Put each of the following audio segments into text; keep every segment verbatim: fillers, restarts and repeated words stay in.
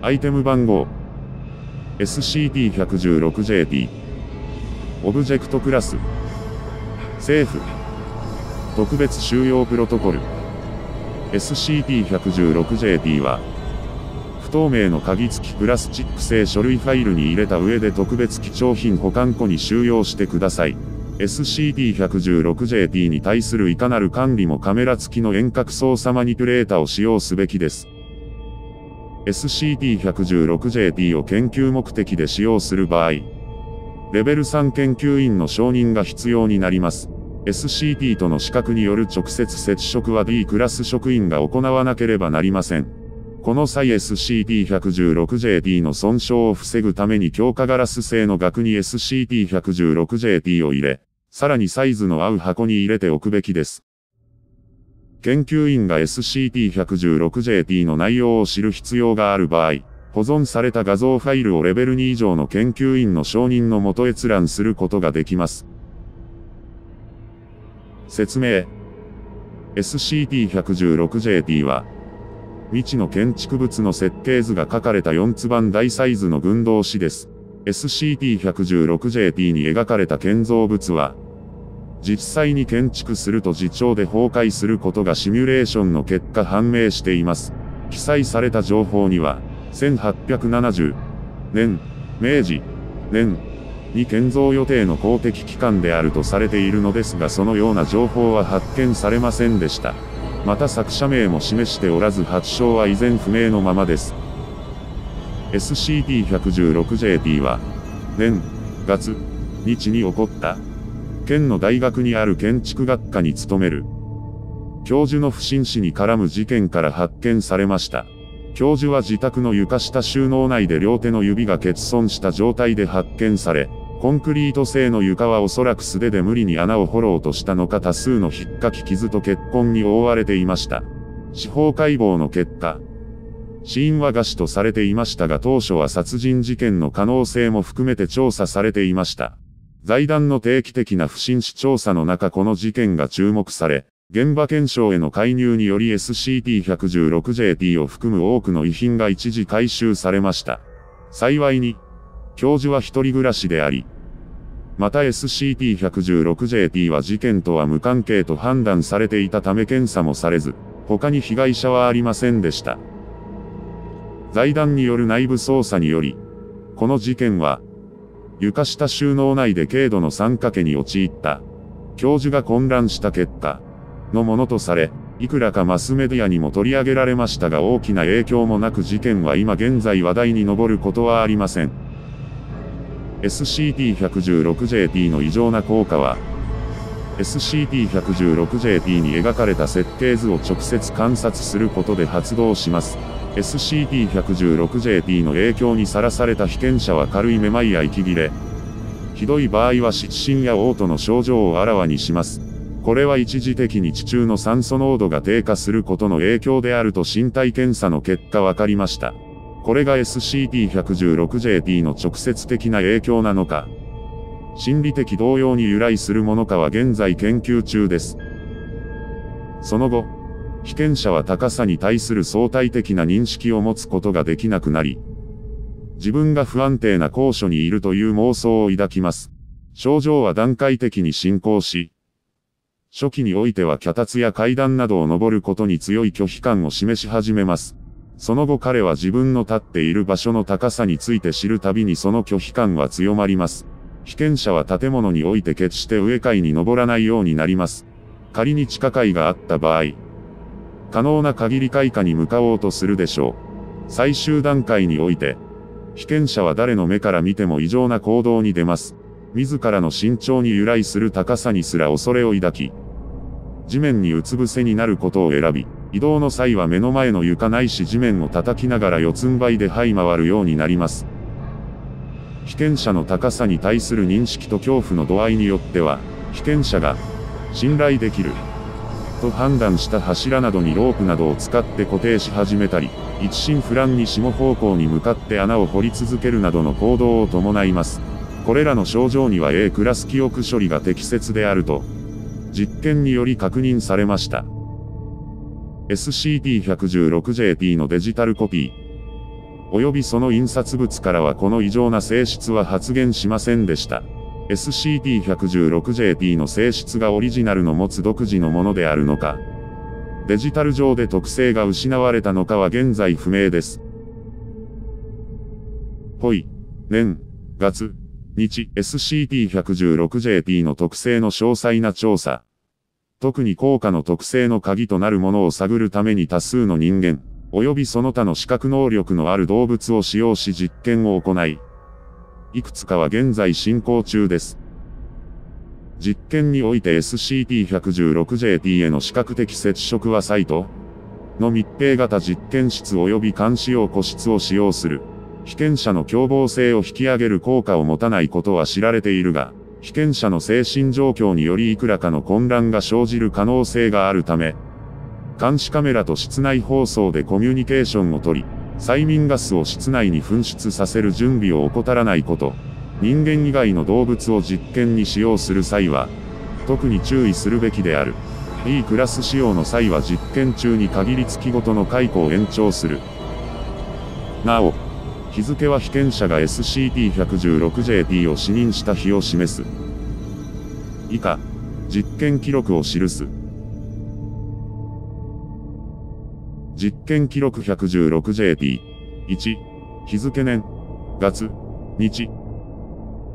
アイテム番号 エスシーピーいちいちろくジェーピー オブジェクトクラス政府特別収容プロトコル エスシーピーいちいちろくジェーピー は不透明の鍵付きプラスチック製書類ファイルに入れた上で特別貴重品保管庫に収容してください。 エスシーピーいちいちろくジェーピー に対するいかなる管理もカメラ付きの遠隔操作マニピュレーターを使用すべきです。 エスシーピーいちいちろくジェーピー を研究目的で使用する場合、レベルさん研究員の承認が必要になります。 エスシーピー との資格による直接接触は D クラス職員が行わなければなりません。この際 エスシーピーいちいちろくジェーピー の損傷を防ぐために強化ガラス製の額に エスシーピーいちいちろくジェーピー を入れ、さらにサイズの合う箱に入れておくべきです。研究員が エスシーピーいちいちろくジェーピー の内容を知る必要がある場合、保存された画像ファイルをレベルに以上の研究員の承認のもと閲覧することができます。説明 エスシーピーいちいちろくジェーピー は、未知の建築物の設計図が書かれたよんつばん大サイズの群動紙です。エスシーピーいちいちろくジェーピー に描かれた建造物は、実際に建築すると自重で崩壊することがシミュレーションの結果判明しています。記載された情報には、せんはっぴゃくななじゅうねん、明治年に建造予定の公的機関であるとされているのですが、そのような情報は発見されませんでした。また作者名も示しておらず、発祥は依然不明のままです。エスシーピーいちいちろくジェーピー は、年月日に起こった、県の大学にある建築学科に勤める教授の不審死に絡む事件から発見されました。教授は自宅の床下収納内で両手の指が欠損した状態で発見され、コンクリート製の床はおそらく素手で無理に穴を掘ろうとしたのか、多数のひっかき傷と血痕に覆われていました。司法解剖の結果、死因は餓死とされていましたが、当初は殺人事件の可能性も含めて調査されていました。財団の定期的な不審死調査の中、この事件が注目され、現場検証への介入により エスシーピーいちいちろくジェーピー を含む多くの遺品が一時回収されました。幸いに、教授は一人暮らしであり、また エスシーピーいちいちろくジェーピー は事件とは無関係と判断されていたため検査もされず、他に被害者はありませんでした。財団による内部捜査により、この事件は、床下収納内で軽度の酸化気に陥った、教授が混乱した結果、のものとされ、いくらかマスメディアにも取り上げられましたが、大きな影響もなく、事件は今現在話題に上ることはありません。エスシーピーいちいちろくジェーピー の異常な効果は、エスシーピーいちいちろくジェーピー に描かれた設計図を直接観察することで発動します。エスシーピーいちいちろくジェーピー の影響にさらされた被験者は軽いめまいや息切れ、ひどい場合は失神や嘔吐の症状をあらわにします。これは一時的に地中の酸素濃度が低下することの影響であると身体検査の結果分かりました。これが エスシーピーいちいちろくジェーピー の直接的な影響なのか、心理的動揺に由来するものかは現在研究中です。その後、被験者は高さに対する相対的な認識を持つことができなくなり、自分が不安定な高所にいるという妄想を抱きます。症状は段階的に進行し、初期においては脚立や階段などを登ることに強い拒否感を示し始めます。その後彼は自分の立っている場所の高さについて知るたびにその拒否感は強まります。被験者は建物において決して上階に登らないようになります。仮に地下階があった場合、可能な限り階下に向かおうとするでしょう。最終段階において、被験者は誰の目から見ても異常な行動に出ます。自らの身長に由来する高さにすら恐れを抱き、地面にうつ伏せになることを選び、移動の際は目の前の床ないし地面を叩きながら四つん這いで這い回るようになります。被験者の高さに対する認識と恐怖の度合いによっては、被験者が信頼できると判断した柱などにロープなどを使って固定し始めたり、一心不乱に下方向に向かって穴を掘り続けるなどの行動を伴います。これらの症状には A クラス記憶処理が適切であると、実験により確認されました。エスシーピーいちいちろくジェーピー のデジタルコピー。及びその印刷物からはこの異常な性質は発現しませんでした。エスシーピー いちいちろく ジェーピー の性質がオリジナルの持つ独自のものであるのか、デジタル上で特性が失われたのかは現在不明です。ほい、年、月、日、エスシーピー いちいちろく ジェーピー の特性の詳細な調査。特に効果の特性の鍵となるものを探るために多数の人間、及びその他の視覚能力のある動物を使用し実験を行い、いくつかは現在進行中です。実験において エスシーピー いちいちろく ジェーピー への視覚的接触はサイトの密閉型実験室及び監視用個室を使用する、被験者の凶暴性を引き上げる効果を持たないことは知られているが、被験者の精神状況によりいくらかの混乱が生じる可能性があるため、監視カメラと室内放送でコミュニケーションをとり、催眠ガスを室内に噴出させる準備を怠らないこと、人間以外の動物を実験に使用する際は、特に注意するべきである。E クラス使用の際は実験中に限り月ごとの解雇を延長する。なお、日付は被験者が エスシーピー いちいちろく ジェーピー を視認した日を示す。以下、実験記録を記す。実験記録 いちいちろく ジェーピー いち、日付年、月、日。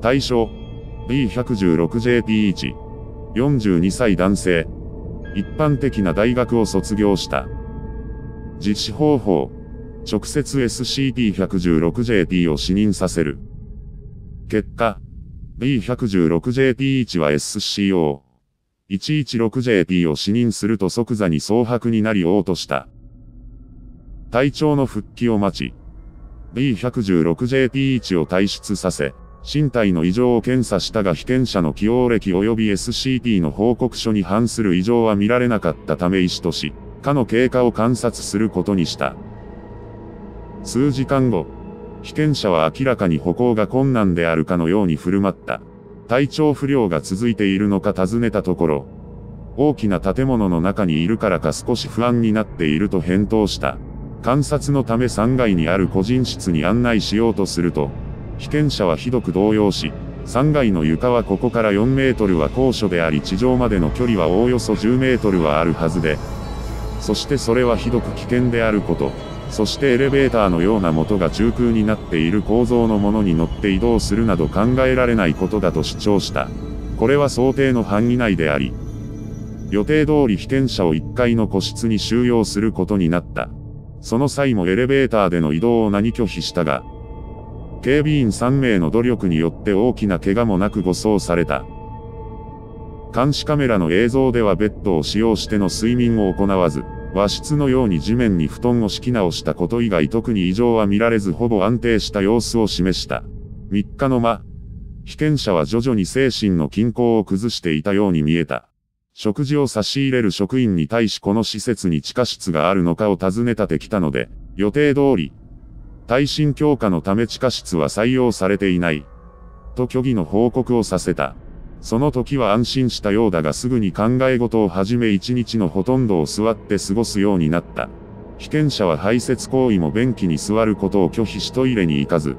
対象、ビー いちいちろく ジェーピー いち、よんじゅうにさい男性。一般的な大学を卒業した。実施方法、直接 エスシーピー いちいちろく ジェーピー を視認させる。結果、ビー いちいちろく ジェーピー いち は エスシーオー いちいちろく ジェーピー を視認すると即座に蒼白になり嘔吐した。体調の復帰を待ち、ビー いちいちろく ジェーピー いち を退出させ、身体の異常を検査したが被験者の既往歴及び エスシーピー の報告書に反する異常は見られなかったため医師とし、科の経過を観察することにした。数時間後、被験者は明らかに歩行が困難であるかのように振る舞った。体調不良が続いているのか尋ねたところ、大きな建物の中にいるからか少し不安になっていると返答した。観察のためさんがいにある個人室に案内しようとすると、被験者はひどく動揺し、さんがいの床はここからよんメートルは高所であり地上までの距離はおおよそじゅうメートルはあるはずで、そしてそれはひどく危険であること、そしてエレベーターのような元が中空になっている構造のものに乗って移動するなど考えられないことだと主張した。これは想定の範囲内であり、予定通り被験者をいっかいの個室に収容することになった。その際もエレベーターでの移動を何拒否したが、警備員さんめいの努力によって大きな怪我もなく護送された。監視カメラの映像ではベッドを使用しての睡眠を行わず、和室のように地面に布団を敷き直したこと以外特に異常は見られずほぼ安定した様子を示した。みっかの間、被験者は徐々に精神の均衡を崩していたように見えた。食事を差し入れる職員に対しこの施設に地下室があるのかを尋ね立てきたので、予定通り、耐震強化のため地下室は採用されていない、と虚偽の報告をさせた。その時は安心したようだがすぐに考え事を始め一日のほとんどを座って過ごすようになった。被験者は排泄行為も便器に座ることを拒否しトイレに行かず、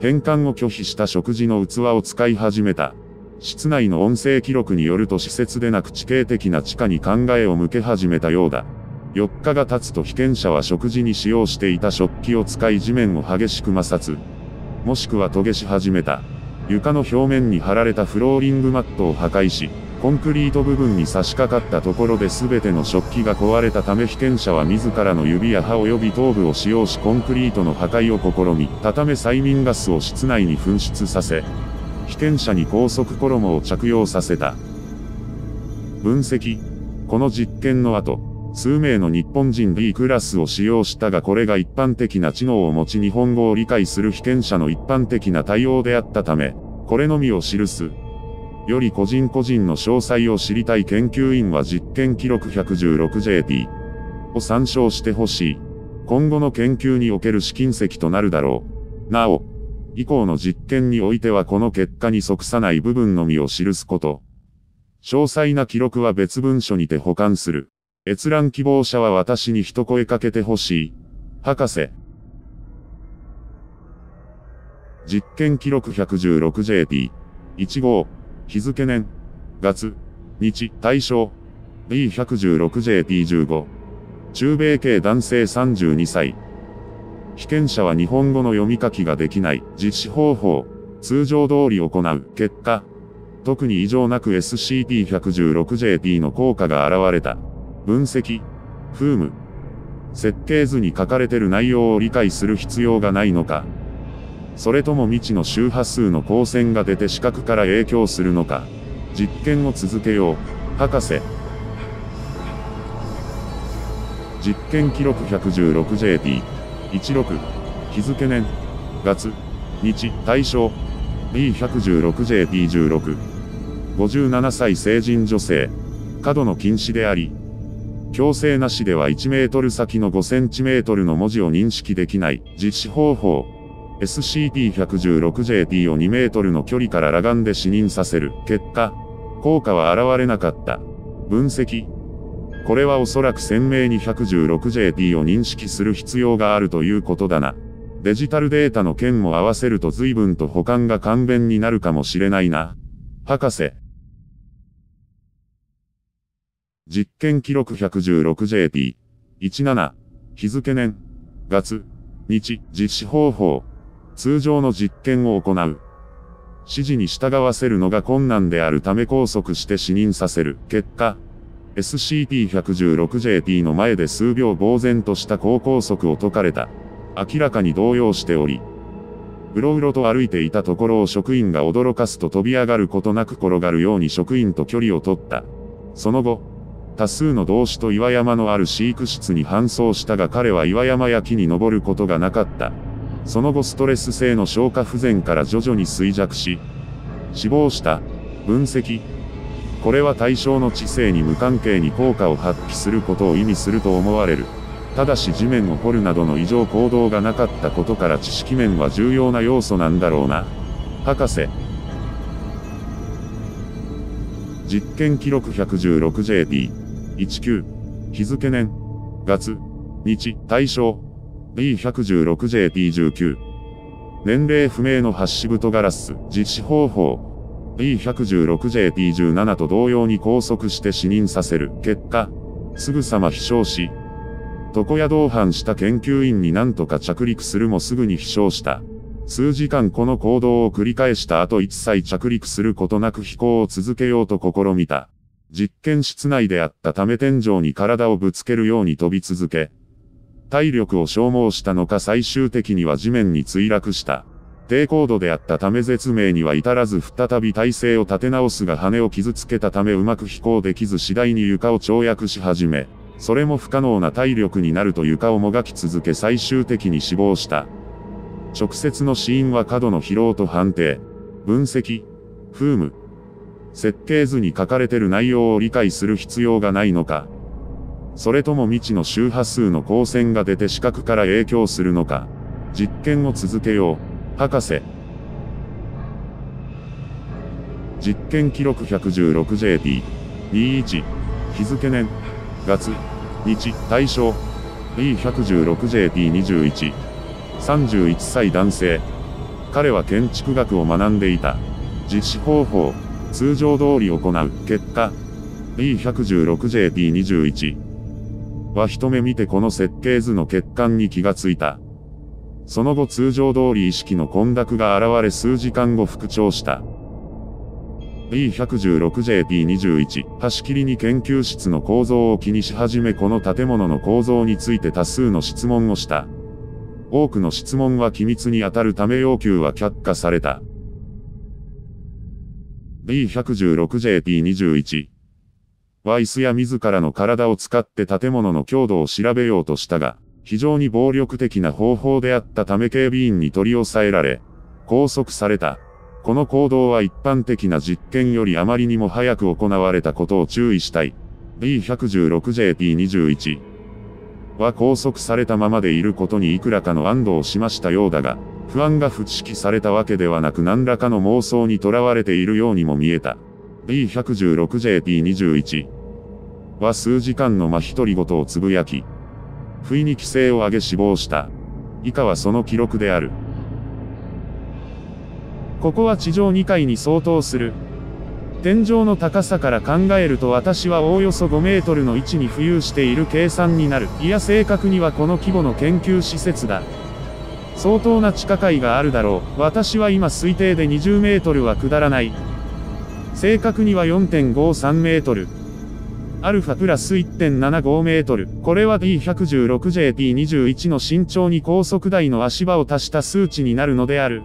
返還を拒否した食事の器を使い始めた。室内の音声記録によると施設でなく地形的な地下に考えを向け始めたようだ。よっかが経つと被験者は食事に使用していた食器を使い地面を激しく摩擦、もしくは研げし始めた。床の表面に張られたフローリングマットを破壊し、コンクリート部分に差し掛かったところで全ての食器が壊れたため被験者は自らの指や歯及び頭部を使用しコンクリートの破壊を試み、畳め催眠ガスを室内に噴出させ、被験者に高速衣を着用させた。分析。この実験の後、数名の日本人 B クラスを使用したがこれが一般的な知能を持ち日本語を理解する被験者の一般的な対応であったため、これのみを記す。より個人個人の詳細を知りたい研究員は実験記録 いちいちろく ジェーピー を参照してほしい。今後の研究における試金石となるだろう。なお、以降の実験においてはこの結果に即さない部分のみを記すこと。詳細な記録は別文書にて保管する。閲覧希望者は私に一声かけてほしい。博士。実験記録 ひゃくじゅうろくジェーピーいち 号、日付年、月、日、対象、ビーいちいちろくジェーピーじゅうご、中米系男性さんじゅうにさい。被験者は日本語の読み書きができない、実施方法、通常通り行う、結果、特に異常なく エスシーピーいちいちろくジェーピー の効果が現れた。分析、フーム。設計図に書かれてる内容を理解する必要がないのか。それとも未知の周波数の光線が出て視覚から影響するのか。実験を続けよう、博士。実験記録 ひゃくじゅうろくジェーピーじゅうろく 日付年、月、日、対象、ビーいちいちろくジェーピーじゅうろく ごじゅうななさい成人女性。過度の禁止であり、強制なしではいちメートル先のごセンチメートルの文字を認識できない。実施方法、エスシーピーいちいちろくジェーピー をにメートルの距離から裸眼で視認させる。結果、効果は現れなかった。分析。これはおそらく鮮明に ひゃくじゅうろくジェーピー を認識する必要があるということだな。デジタルデータの件も合わせると随分と保管が簡便になるかもしれないな。博士。実験記録 ひゃくじゅうろくジェーピーじゅうなな 日付年、月、日、実施方法。通常の実験を行う。指示に従わせるのが困難であるため拘束して視認させる。結果、エスシーピーいちいちろくジェーピー の前で数秒呆然とした高校則を解かれた。明らかに動揺しており、うろうろと歩いていたところを職員が驚かすと飛び上がることなく転がるように職員と距離を取った。その後、多数の同志と岩山のある飼育室に搬送したが彼は岩山や木に登ることがなかった。その後ストレス性の消化不全から徐々に衰弱し、死亡した。分析。これは対象の知性に無関係に効果を発揮することを意味すると思われる。ただし地面を掘るなどの異常行動がなかったことから知識面は重要な要素なんだろうな。博士。実験記録 ひゃくじゅうろくジェーピーじゅうきゅう 日付年、月、日、対象、ビーいちいちろくジェーピーじゅうきゅう 年齢不明のハッシブトガラス。実施方法、ビーいちいちろくジェーピーじゅうなな と同様に拘束して視認させる。結果、すぐさま飛翔し、床屋同伴した研究員になんとか着陸するもすぐに飛翔した。数時間この行動を繰り返した後一切着陸することなく飛行を続けようと試みた。実験室内であったため天井に体をぶつけるように飛び続け、体力を消耗したのか最終的には地面に墜落した。低高度であったため絶命には至らず再び体勢を立て直すが羽を傷つけたためうまく飛行できず次第に床を跳躍し始め、それも不可能な体力になると床をもがき続け最終的に死亡した。直接の死因は過度の疲労と判定。分析。フーム。設計図に書かれてる内容を理解する必要がないのか。それとも未知の周波数の光線が出て視覚から影響するのか。実験を続けよう、博士。実験記録 ひゃくじゅうろくジェーピーにじゅういち 日付年、月、日、対象、ビーいちいちろくジェーピーにじゅういち さんじゅういっさい男性。彼は建築学を学んでいた。実施方法、通常通り行う。結果、ビーいちいちろくジェーピーにじゅういち は一目見てこの設計図の欠陥に気がついた。その後通常通り意識の混濁が現れ数時間後復調した。ビーいちいちろくジェーピーにじゅういち はしきりに研究室の構造を気にし始めこの建物の構造について多数の質問をした。多くの質問は機密に当たるため要求は却下された。ビーいちいちろくジェーピーにじゅういち は椅子や自らの体を使って建物の強度を調べようとしたが、非常に暴力的な方法であったため警備員に取り押さえられ、拘束された。この行動は一般的な実験よりあまりにも早く行われたことを注意したい。ビーいちいちろくジェーピーにじゅういち は拘束されたままでいることにいくらかの安堵をしましたようだが、不安が払拭されたわけではなく何らかの妄想にとらわれているようにも見えた。ビーいちいちろくジェーピーにじゅういち は数時間の間独り言をつぶやき、不意に気勢を上げ死亡した。以下はその記録である。ここは地上にかいに相当する。天井の高さから考えると私はおおよそごメートルの位置に浮遊している計算になる。いや正確にはこの規模の研究施設だ。相当な地下階があるだろう。私は今推定でにじゅうメートルは下らない。正確には よんてんごさんメートル。アルファプラス いってんななごメートル。これは ディーいちいちろくジェーピーにじゅういち の身長に高速台の足場を足した数値になるのである。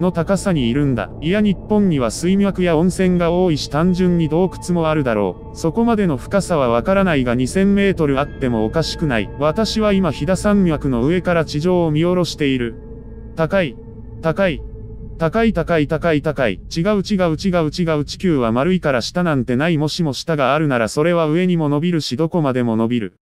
の高さにいるんだ。いや日本には水脈や温泉が多いし単純に洞窟もあるだろう。そこまでの深さはわからないがにせんメートルあってもおかしくない。私は今飛騨山脈の上から地上を見下ろしている。高い。高い。高い高い高い高い。違う違う違う違う。地球は丸いから下なんてない。もしも下があるならそれは上にも伸びるしどこまでも伸びる。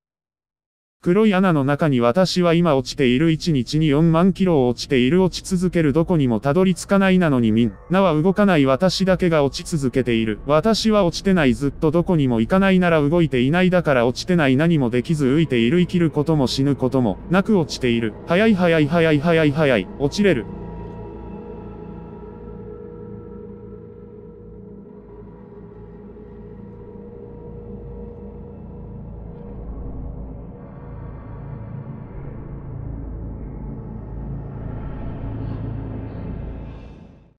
黒い穴の中に私は今落ちている。いちにちによんまんキロ落ちている。落ち続ける。どこにもたどり着かないなのにみんなは動かない。私だけが落ち続けている。私は落ちてない。ずっとどこにも行かないなら動いていない。だから落ちてない。何もできず浮いている。生きることも死ぬこともなく落ちている。早い早い早い早い早い。落ちれる。